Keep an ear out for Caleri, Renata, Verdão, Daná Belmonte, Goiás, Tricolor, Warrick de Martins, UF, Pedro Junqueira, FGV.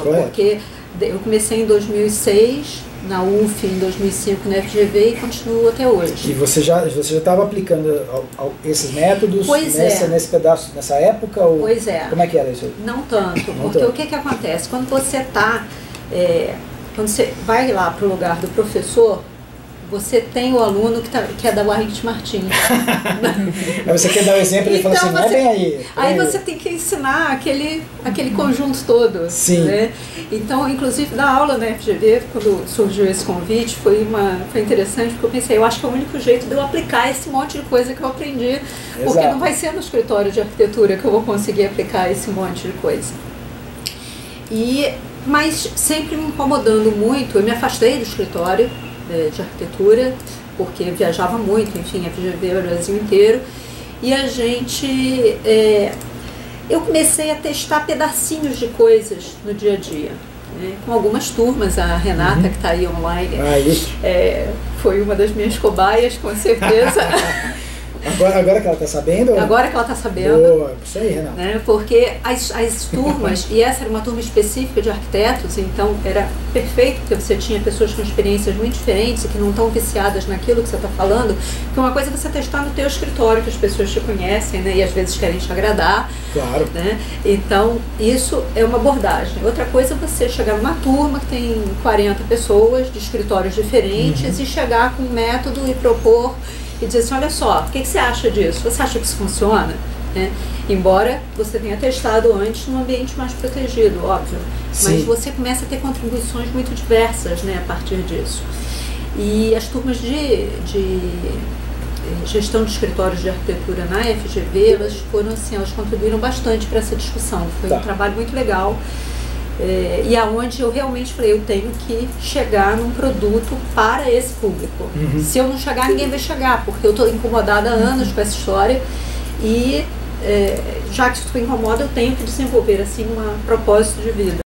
Porque eu comecei em 2006, na UF em 2005, na FGV e continuo até hoje. E você já estava aplicando esses métodos nesse pedaço, nessa época? Ou pois é. Como é que era isso? Não tanto, não porque tanto. O que que acontece? Quando você está, quando você vai lá para o lugar do professor, você tem o aluno que é da Warrick de Martins. Você quer dar um exemplo e então fala assim, não é bem aí. Aí você tem que ensinar aquele conjunto todo. Sim. Né? Então, inclusive, na aula na FGV, quando surgiu esse convite, foi interessante, porque eu pensei, eu acho que é o único jeito de eu aplicar esse monte de coisa que eu aprendi. Exato. Porque não vai ser no escritório de arquitetura que eu vou conseguir aplicar esse monte de coisa. Mas sempre me incomodando muito, eu me afastei do escritório de arquitetura, porque viajava muito, enfim, a FGV era o Brasil inteiro, e a gente, eu comecei a testar pedacinhos de coisas no dia a dia, né, com algumas turmas, a Renata, que está aí online, foi uma das minhas cobaias, com certeza. Agora que ela está sabendo? Agora que ela está sabendo. Boa, isso aí, Renata. Né, porque as turmas, e essa era uma turma específica de arquitetos, então era perfeito, porque você tinha pessoas com experiências muito diferentes e que não estão viciadas naquilo que você está falando, porque uma coisa é você testar no teu escritório, que as pessoas te conhecem, né, e às vezes querem te agradar. Claro. Né, então, isso é uma abordagem. Outra coisa é você chegar numa turma que tem 40 pessoas, de escritórios diferentes, e chegar com um método e propor, e dizer assim, olha só, o que você acha disso? Você acha que isso funciona? Né? Embora você tenha testado antes num ambiente mais protegido, óbvio. Sim. Mas você começa a ter contribuições muito diversas, né, a partir disso. E as turmas de gestão de escritórios de arquitetura na FGV, elas contribuíram bastante para essa discussão. Foi um trabalho muito legal. E aonde eu realmente falei, eu tenho que chegar num produto para esse público. Se eu não chegar, ninguém vai chegar, porque eu estou incomodada há anos com essa história e já que isso me incomoda, eu tenho que desenvolver assim um propósito de vida.